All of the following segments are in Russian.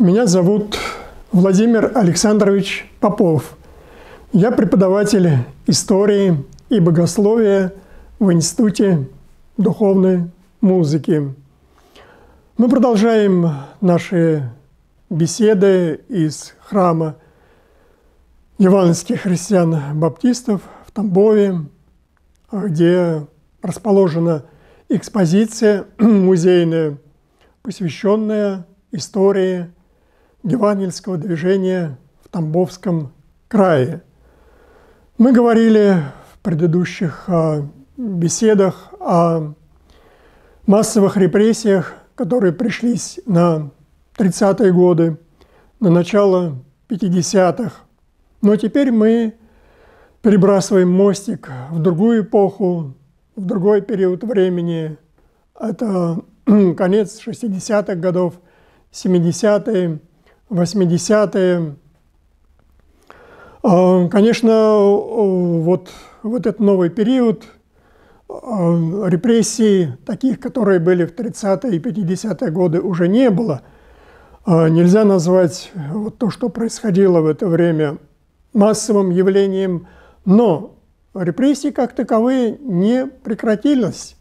Меня зовут Владимир Александрович Попов. Я преподаватель истории и богословия в Институте духовной музыки. Мы продолжаем наши беседы из храма Ивановских христиан-баптистов в Тамбове, где расположена экспозиция музейная, посвященная истории евангельского движения в Тамбовском крае. Мы говорили в предыдущих беседах о массовых репрессиях, которые пришлись на 30-е годы, на начало 50-х. Но теперь мы перебрасываем мостик в другую эпоху, в другой период времени. Это конец 60-х годов, 70-е, 80-е. Конечно, вот этот новый период репрессий, таких, которые были в 30-е и 50-е годы, уже не было. Нельзя назвать вот то, что происходило в это время, массовым явлением, но репрессии как таковые не прекратились.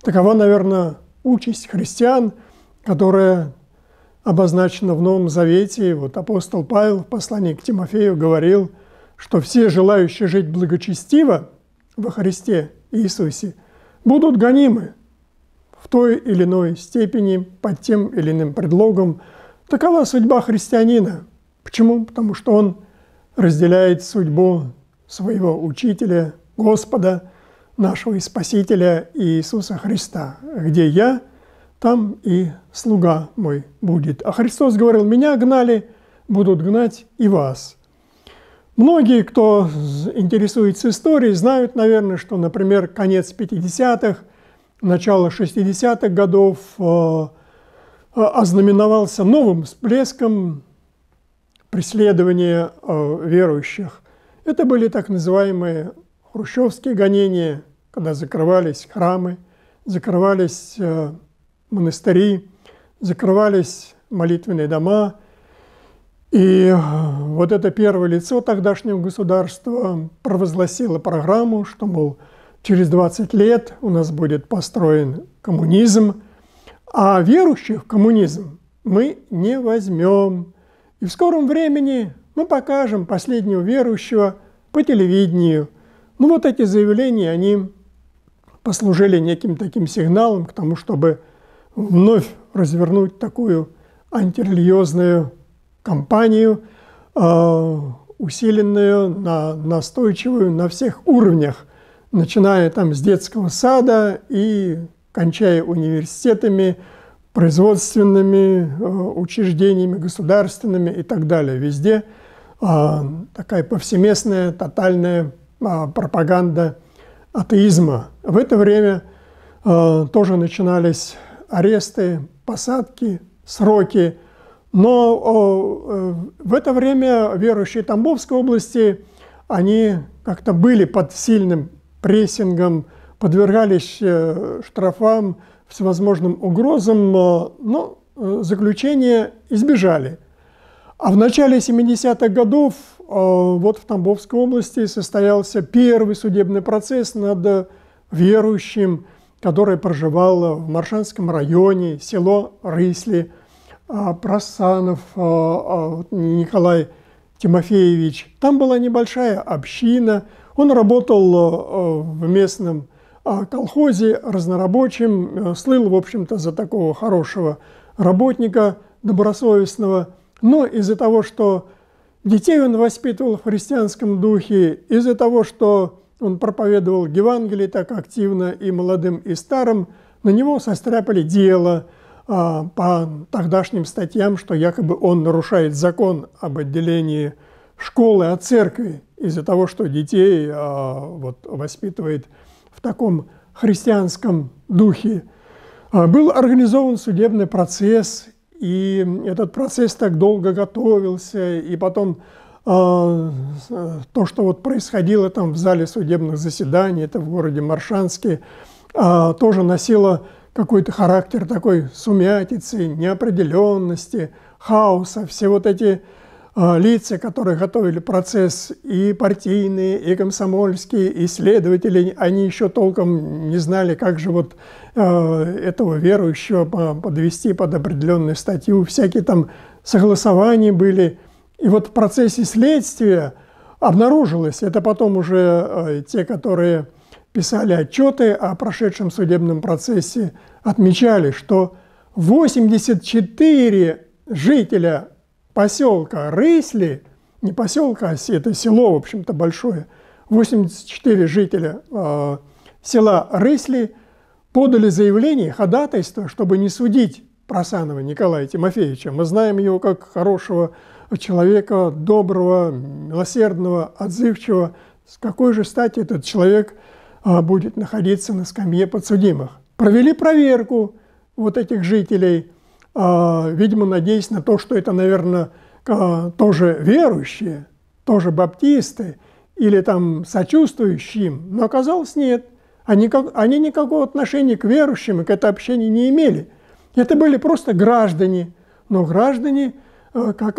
Такова, наверное, участь христиан, которая обозначена в Новом Завете. Вот апостол Павел в послании к Тимофею говорил, что все желающие жить благочестиво во Христе Иисусе будут гонимы в той или иной степени, под тем или иным предлогом. Такова судьба христианина. Почему? Потому что он разделяет судьбу своего учителя, Господа, нашего и Спасителя Иисуса Христа. Где я, там и слуга мой будет. А Христос говорил: меня гнали, будут гнать и вас. Многие, кто интересуется историей, знают, наверное, что, например, конец 50-х, начало 60-х годов ознаменовался новым всплеском преследования верующих. Это были так называемые хрущевские гонения, когда закрывались храмы, закрывались монастыри, закрывались молитвенные дома. И вот это первое лицо тогдашнего государства провозгласило программу, что, мол, через 20 лет у нас будет построен коммунизм, а верующих в коммунизм мы не возьмем. И в скором времени мы покажем последнего верующего по телевидению. Ну вот эти заявления, они послужили неким таким сигналом к тому, чтобы вновь развернуть такую антирелигиозную кампанию, усиленную, настойчивую на всех уровнях, начиная там с детского сада и кончая университетами, производственными учреждениями, государственными и так далее. Везде такая повсеместная, тотальная пропаганда атеизма. В это время тоже начинались аресты, посадки, сроки. Но в это время верующие Тамбовской области, они как-то были под сильным прессингом, подвергались штрафам, всевозможным угрозам, но заключения избежали. А в начале 70-х годов вот в Тамбовской области состоялся первый судебный процесс над верующим, который проживал в Моршанском районе, село Рысли, Просанов Николай Тимофеевич. Там была небольшая община, он работал в местном колхозе разнорабочим, слыл, в общем-то, за такого хорошего работника, добросовестного. Но из-за того, что детей он воспитывал в христианском духе, из-за того, что он проповедовал Евангелие так активно и молодым, и старым, на него состряпали дело по тогдашним статьям, что якобы он нарушает закон об отделении школы от церкви из-за того, что детей воспитывает в таком христианском духе. Был организован судебный процесс, и этот процесс так долго готовился, и потом то, что вот происходило там в зале судебных заседаний, это в городе Моршанске, тоже носило какой-то характер такой сумятицы, неопределенности, хаоса, все вот эти лица, которые готовили процесс, и партийные, и комсомольские, и следователи, они еще толком не знали, как же вот этого верующего подвести под определенную статью. Всякие там согласования были. И вот в процессе следствия обнаружилось, это потом уже те, которые писали отчеты о прошедшем судебном процессе, отмечали, что 84 жителя поселка Рысли, не поселка, а это село, в общем-то, большое, 84 жителя села Рысли подали заявление, ходатайство, чтобы не судить Просанова Николая Тимофеевича. Мы знаем его как хорошего человека, доброго, милосердного, отзывчивого. С какой же стати этот человек будет находиться на скамье подсудимых? Провели проверку вот этих жителей, видимо, надеясь на то, что это, наверное, тоже верующие, тоже баптисты или там сочувствующие им, но оказалось нет. Они никакого отношения к верующим и к этой общине не имели. Это были просто граждане, но граждане, как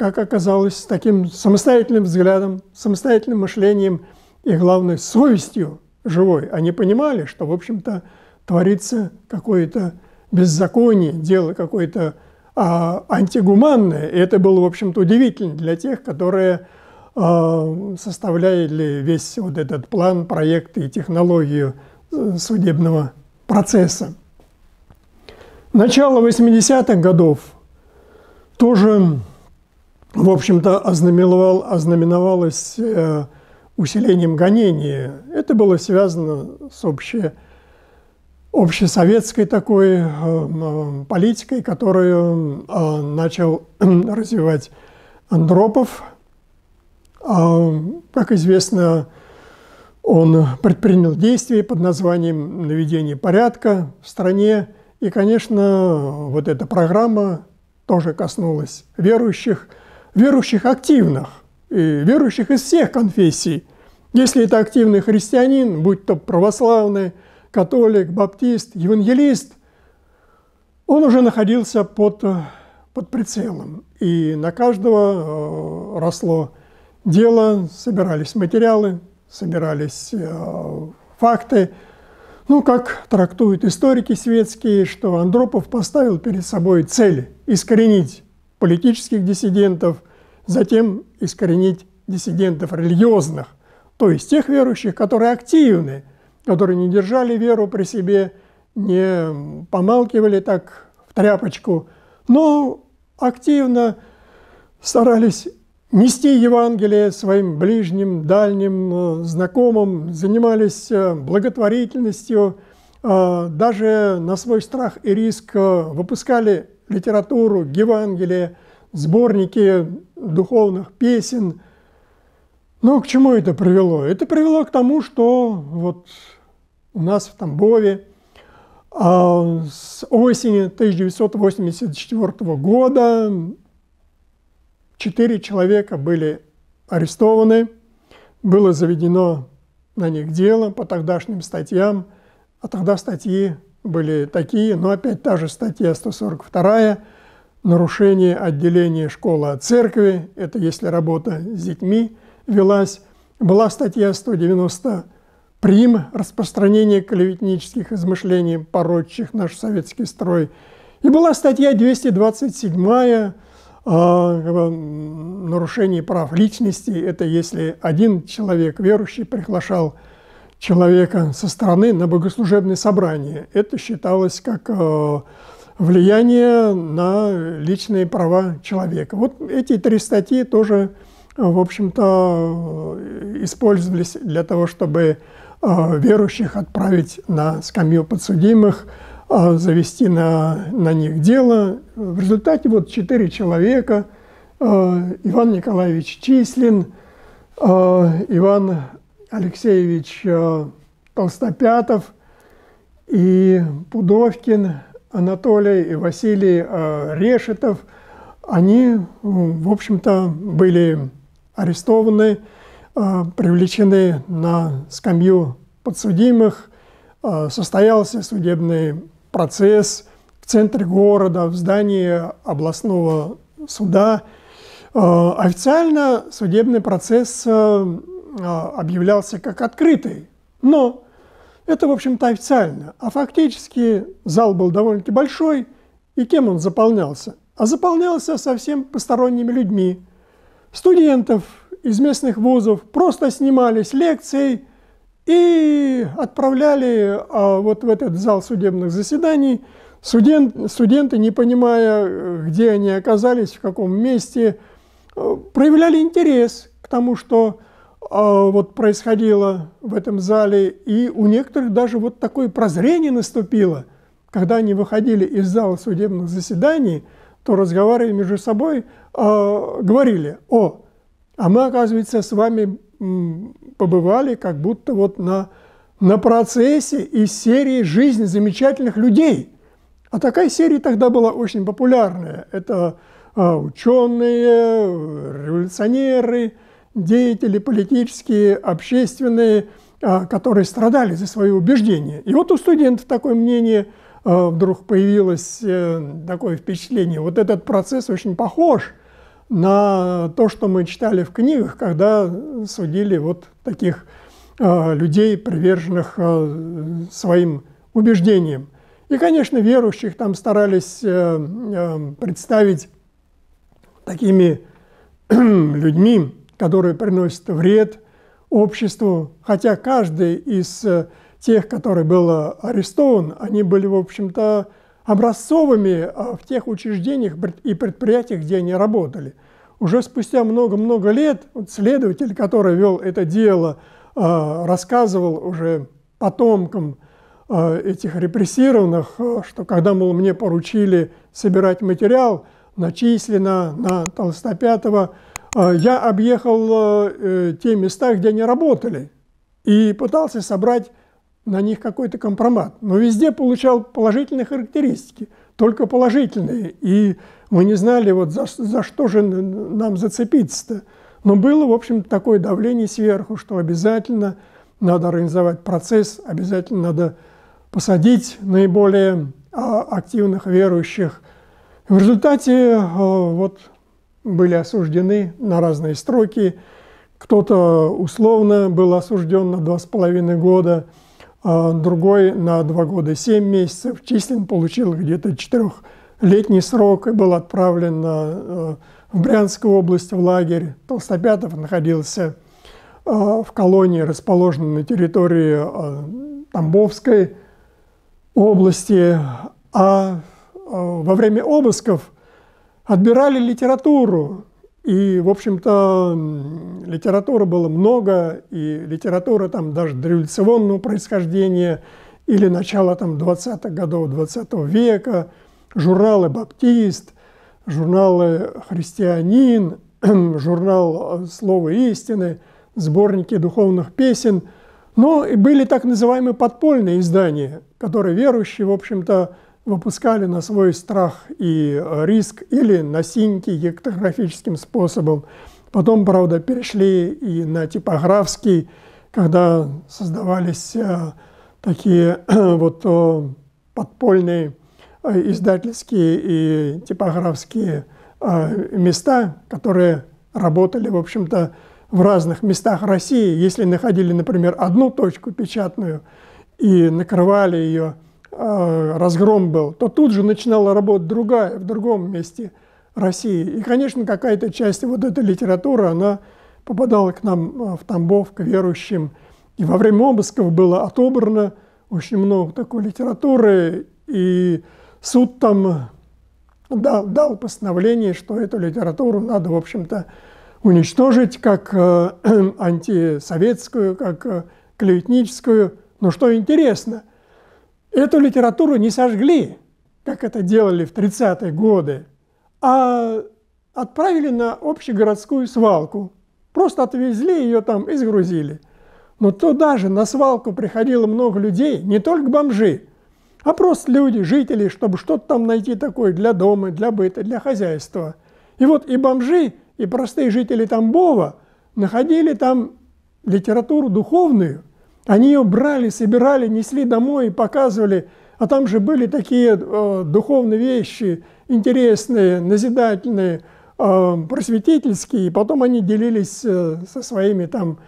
оказалось, с таким самостоятельным взглядом, самостоятельным мышлением и, главное, совестью живой. Они понимали, что, в общем-то, творится какое-то беззаконие, дело какое-то антигуманное. И это было, в общем-то, удивительно для тех, которые составляли весь вот этот план, проект и технологию судебного процесса. Начало 80-х годов тоже, в общем-то, ознаменовалось усилением гонений. Это было связано с общесоветской такой политикой, которую начал развивать Андропов. Как известно, он предпринял действия под названием «Наведение порядка в стране». И, конечно, вот эта программа тоже коснулась верующих, активных, и верующих из всех конфессий. Если это активный христианин, будь то православный, католик, баптист, евангелист, он уже находился под прицелом. И на каждого росло дело, собирались материалы, собирались факты. Ну, как трактуют историки светские, что Андропов поставил перед собой цель искоренить политических диссидентов, затем искоренить диссидентов религиозных, то есть тех верующих, которые активны, которые не держали веру при себе, не помалкивали так в тряпочку, но активно старались нести Евангелие своим ближним, дальним, знакомым, занимались благотворительностью, даже на свой страх и риск выпускали литературу, Евангелие, сборники духовных песен. Но к чему это привело? Это привело к тому, что вот у нас в Тамбове с осени 1984 года 4 человека были арестованы, было заведено на них дело по тогдашним статьям, а тогда статьи были такие, но опять та же статья 142, нарушение отделения школы от церкви, это если работа с детьми велась, была статья 190 прим, распространение клеветнических измышлений, порочащих наш советский строй, и была статья 227 нарушение прав личности, это если один человек верующий приглашал человека со стороны на богослужебное собрание. Это считалось как влияние на личные права человека. Вот эти 3 статьи тоже, в общем-то, использовались для того, чтобы верующих отправить на скамью подсудимых, завести на них дело. В результате вот 4 человека, Иван Николаевич Числин, Иван Алексеевич Толстопятов и Пудовкин, Анатолий и Василий Решетов, они, в общем-то, были арестованы, привлечены на скамью подсудимых, состоялся судебный процесс. в центре города, в здании областного суда. Официально судебный процесс объявлялся как открытый, но это, в общем-то, официально. А фактически зал был довольно-таки большой, и кем он заполнялся? А заполнялся совсем посторонними людьми. Студентов из местных вузов просто снимались лекции и отправляли вот в этот зал судебных заседаний. Студенты, не понимая, где они оказались, в каком месте, проявляли интерес к тому, что вот происходило в этом зале. И у некоторых даже вот такое прозрение наступило, когда они выходили из зала судебных заседаний, то, разговаривая между собой, говорили: «О, а мы, оказывается, с вами побывали как будто вот на процессе из серии «Жизнь замечательных людей». А такая серия тогда была очень популярная. Это ученые, революционеры, деятели политические, общественные, которые страдали за свои убеждения. И вот у студентов такое мнение вдруг появилось, такое впечатление. Вот этот процесс очень похож на то, что мы читали в книгах, когда судили вот таких людей, приверженных своим убеждениям. И, конечно, верующих там старались представить такими людьми, которые приносят вред обществу, хотя каждый из тех, которые был арестован, они были, в общем-то, образцовыми в тех учреждениях и предприятиях, где они работали. Уже спустя много-много лет вот следователь, который вел это дело, рассказывал уже потомкам этих репрессированных, что когда, мол, мне поручили собирать материал, начислено на Толстопятова, я объехал те места, где они работали, и пытался собрать на них какой-то компромат. Но везде получал положительные характеристики, только положительные. И мы не знали, вот за что же нам зацепиться-то. Но было, в общем, такое давление сверху, что обязательно надо организовать процесс, обязательно надо посадить наиболее активных верующих. В результате вот были осуждены на разные сроки. Кто-то условно был осужден на 2,5 года, другой на 2 года и 7 месяцев. Числин получил где-то 4-летний срок и был отправлен в Брянскую область, в лагерь. Толстопятов находился в колонии, расположенной на территории Тамбовской области. А во время обысков отбирали литературу. И, в общем-то, литературы было много, и литература там даже дореволюционного происхождения или начала там 20-х годов 20 века, журналы «Баптист», журналы «Христианин», журнал «Слово истины», сборники духовных песен. Но и были так называемые подпольные издания, которые верующие, в общем-то, выпускали на свой страх и риск или на синьки гектографическим способом. Потом, правда, перешли и на типографский, когда создавались такие вот подпольные издательские и типографские места, которые работали, в общем-то, в разных местах России. Если находили, например, одну точку печатную и накрывали ее, разгром был, то тут же начинала работать другая, в другом месте России. И, конечно, какая-то часть вот этой литературы, она попадала к нам в Тамбов, к верующим. И во время обысков было отобрано очень много такой литературы, и суд там дал постановление, что эту литературу надо, в общем-то, уничтожить как антисоветскую, как клеветническую. Но что интересно, эту литературу не сожгли, как это делали в 30-е годы, а отправили на общегородскую свалку. Просто отвезли ее там и сгрузили. Но туда же на свалку приходило много людей, не только бомжи, а просто люди, жители, чтобы что-то там найти такое для дома, для быта, для хозяйства. И вот и бомжи, и простые жители Тамбова находили там литературу духовную. Они ее брали, собирали, несли домой и показывали А там же были такие духовные вещи, интересные, назидательные, просветительские. И потом они делились со своими там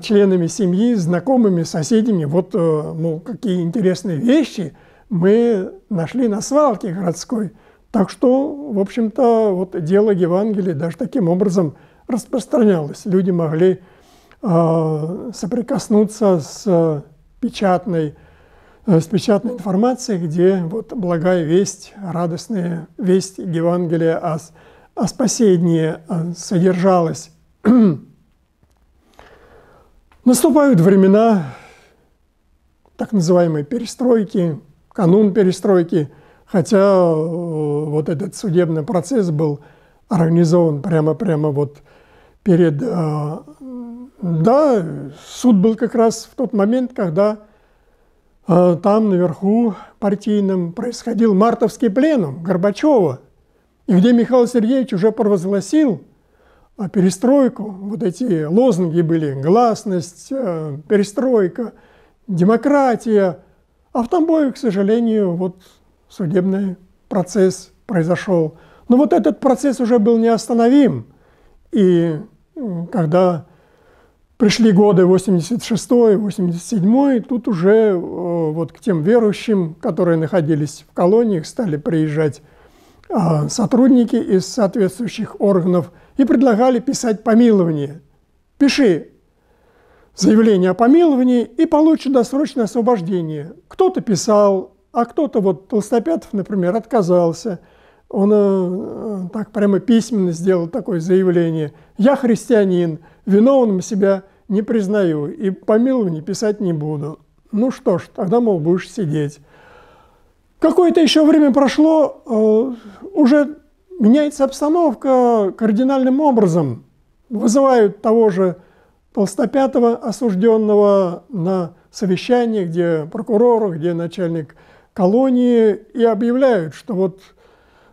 членами семьи, знакомыми, соседями. Вот, ну, какие интересные вещи мы нашли на свалке городской. Так что, в общем-то, вот дело Евангелия даже таким образом распространялось. Люди могли соприкоснуться с печатной информацией, где вот благая весть, радостная весть Евангелия о спасении содержалась. Наступают времена так называемой перестройки, канун перестройки, хотя вот этот судебный процесс был организован прямо вот перед... Да, суд был как раз в тот момент, когда там наверху партийным происходил мартовский пленум Горбачева, и где Михаил Сергеевич уже провозгласил перестройку. Вот эти лозунги были: гласность, перестройка, демократия. А в Тамбове, к сожалению, вот судебный процесс произошел. Но вот этот процесс уже был неостановим. И когда пришли годы 86-й, 87-й, тут уже вот к тем верующим, которые находились в колониях, стали приезжать сотрудники из соответствующих органов и предлагали писать помилование. Пиши заявление о помиловании и получи досрочное освобождение. Кто-то писал, а кто-то, вот Толстопятов, например, отказался. Он так прямо письменно сделал такое заявление: «Я христианин, виновным себя не признаю и помилование писать не буду». Ну что ж, тогда, мол, будешь сидеть. Какое-то еще время прошло, уже меняется обстановка кардинальным образом. Вызывают того же Толстопятова, осужденного, на совещание, где прокурор, где начальник колонии, и объявляют, что вот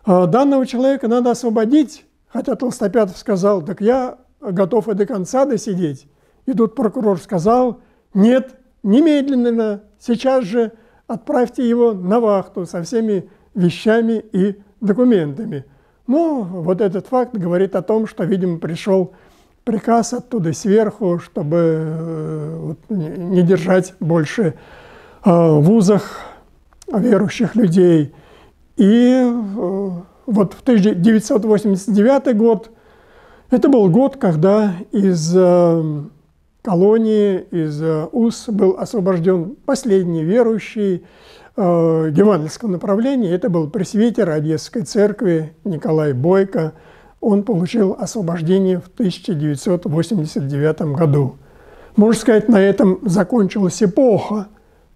данного человека надо освободить, хотя Толстопятов сказал: «Так я готов и до конца досидеть». И тут прокурор сказал: «Нет, немедленно, сейчас же отправьте его на вахту со всеми вещами и документами». Ну, вот этот факт говорит о том, что, видимо, пришел приказ оттуда сверху, чтобы не держать больше в узах верующих людей. И вот в 1989 год, это был год, когда из колонии, из уз был освобожден последний верующий евангельского направления. Это был пресвитер Одесской церкви Николай Бойко. Он получил освобождение в 1989 году. Можно сказать, на этом закончилась эпоха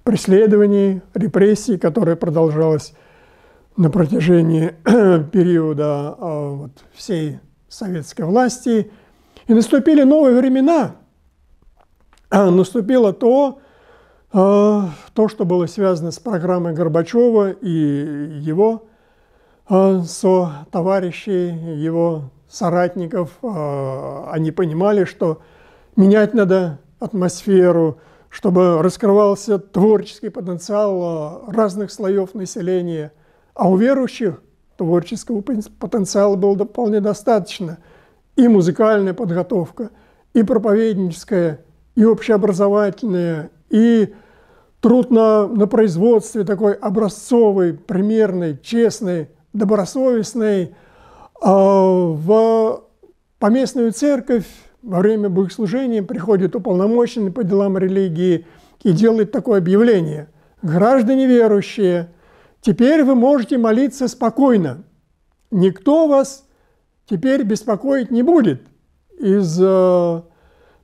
преследований, репрессий, которая продолжалась на протяжении периода вот всей советской власти. И наступили новые времена. Наступило то, что было связано с программой Горбачева и его сотоварищей, его соратников. Они понимали, что менять надо атмосферу, чтобы раскрывался творческий потенциал разных слоев населения. А у верующих творческого потенциала было вполне достаточно. И музыкальная подготовка, и проповедническая, и общеобразовательная, и труд на производстве, такой образцовый, примерный, честный, добросовестный. В поместную церковь во время богослужения приходит уполномоченный по делам религии и делает такое объявление: «Граждане верующие, теперь вы можете молиться спокойно. Никто вас теперь беспокоить не будет». Из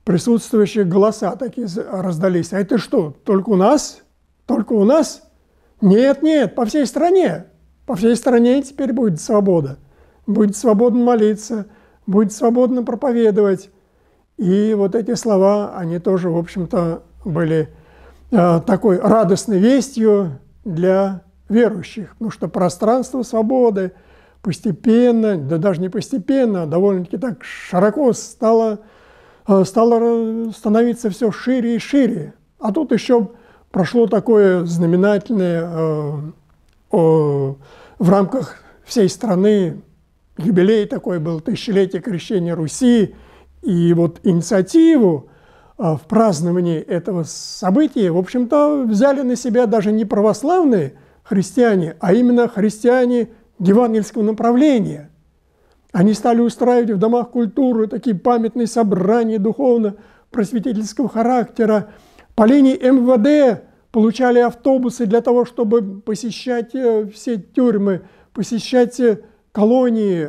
присутствующих голоса такие раздались: «А это что, только у нас? Только у нас? Нет, нет, по всей стране. По всей стране теперь будет свобода. Будет свободно молиться, будет свободно проповедовать». И вот эти слова, они тоже, в общем-то, были такой радостной вестью для верующих, потому что пространство свободы постепенно, да даже не постепенно, а довольно-таки так широко стало становиться все шире и шире. А тут еще прошло такое знаменательное в рамках всей страны юбилей такой был, тысячелетие крещения Руси, и вот инициативу в праздновании этого события, в общем-то, взяли на себя даже не православные христиане, а именно христиане евангельского направления. Они стали устраивать в домах культуры такие памятные собрания духовно-просветительского характера. По линии МВД получали автобусы для того, чтобы посещать все тюрьмы, посещать колонии,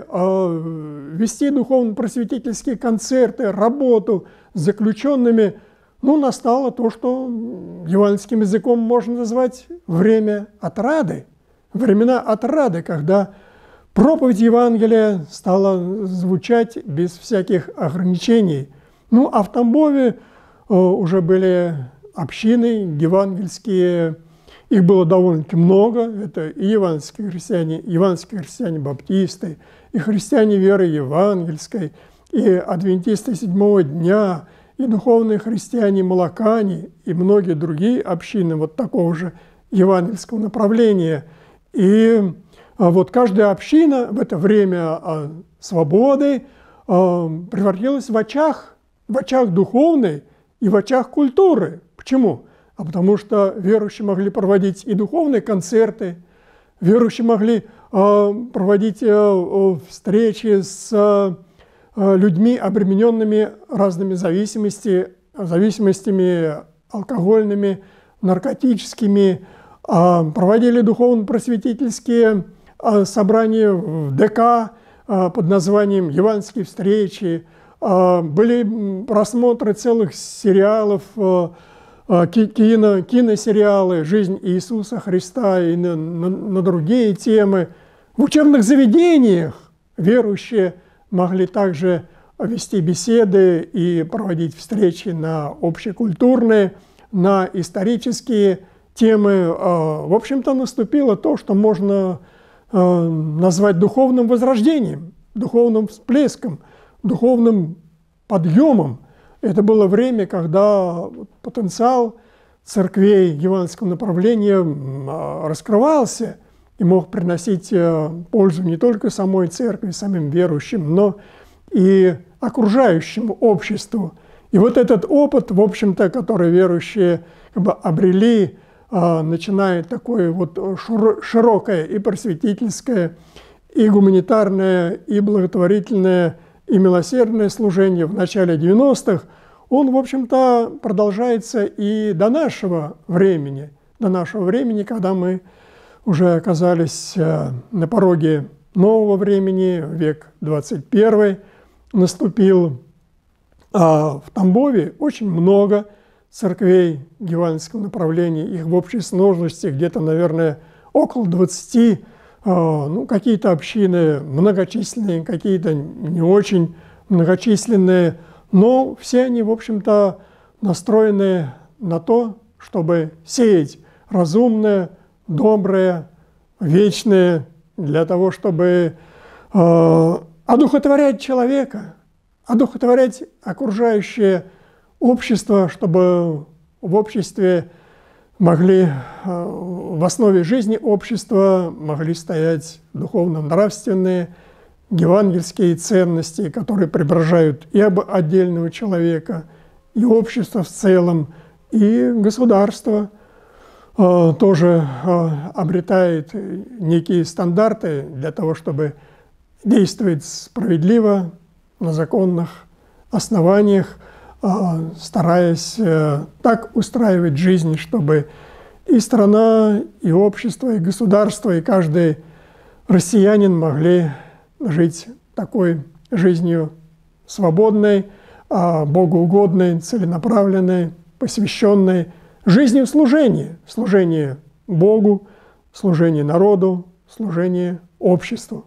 вести духовно-просветительские концерты, работу с заключенными. Ну, настало то, что евангельским языком можно назвать время отрады, времена отрады, когда проповедь Евангелия стала звучать без всяких ограничений. Ну, а в Тамбове уже были общины евангельские, их было довольно-таки много. Это и евангельские христиане-баптисты, и христиане веры евангельской, и адвентисты седьмого дня, и духовные христиане-молокане, и многие другие общины вот такого же евангельского направления. И вот каждая община в это время свободы превратилась в очах духовной и в очах культуры. Почему? А потому что верующие могли проводить и духовные концерты, верующие могли проводить встречи с людьми, обремененными разными зависимостями алкогольными, наркотическими, проводили духовно-просветительские собрания в ДК под названием «Евангельские встречи», были просмотры целых сериалов, киносериалы «Жизнь Иисуса Христа» и на другие темы. В учебных заведениях верующие могли также вести беседы и проводить встречи на общекультурные, на исторические темы. В общем-то, наступило то, что можно назвать духовным возрождением, духовным всплеском, духовным подъемом. Это было время, когда потенциал церквей евангельского направления раскрывался и мог приносить пользу не только самой церкви, самим верующим, но и окружающему обществу. И вот этот опыт, в общем-то, который верующие как бы обрели, начиная такое вот широкое и просветительское, и гуманитарное, и благотворительное, и милосердное служение в начале 90-х, он, в общем-то, продолжается и до нашего времени, когда мы уже оказались на пороге нового времени, век 21 наступил. В Тамбове очень много церквей евангельского направления, их в общей сложности где-то, наверное, около 20. Ну, какие-то общины многочисленные, какие-то не очень многочисленные, но все они, в общем-то, настроены на то, чтобы сеять разумное, доброе, вечное, для того, чтобы одухотворять человека, одухотворять окружающее общество, чтобы в обществе могли в основе жизни общества могли стоять духовно-нравственные, евангельские ценности, которые преображают и отдельного человека, и общество в целом, и государство тоже обретает некие стандарты для того, чтобы действовать справедливо, на законных основаниях, стараясь так устраивать жизнь, чтобы и страна, и общество, и государство, и каждый россиянин могли жить такой жизнью свободной, богоугодной, целенаправленной, посвященной жизни в служении, служении Богу, служении народу, служении обществу.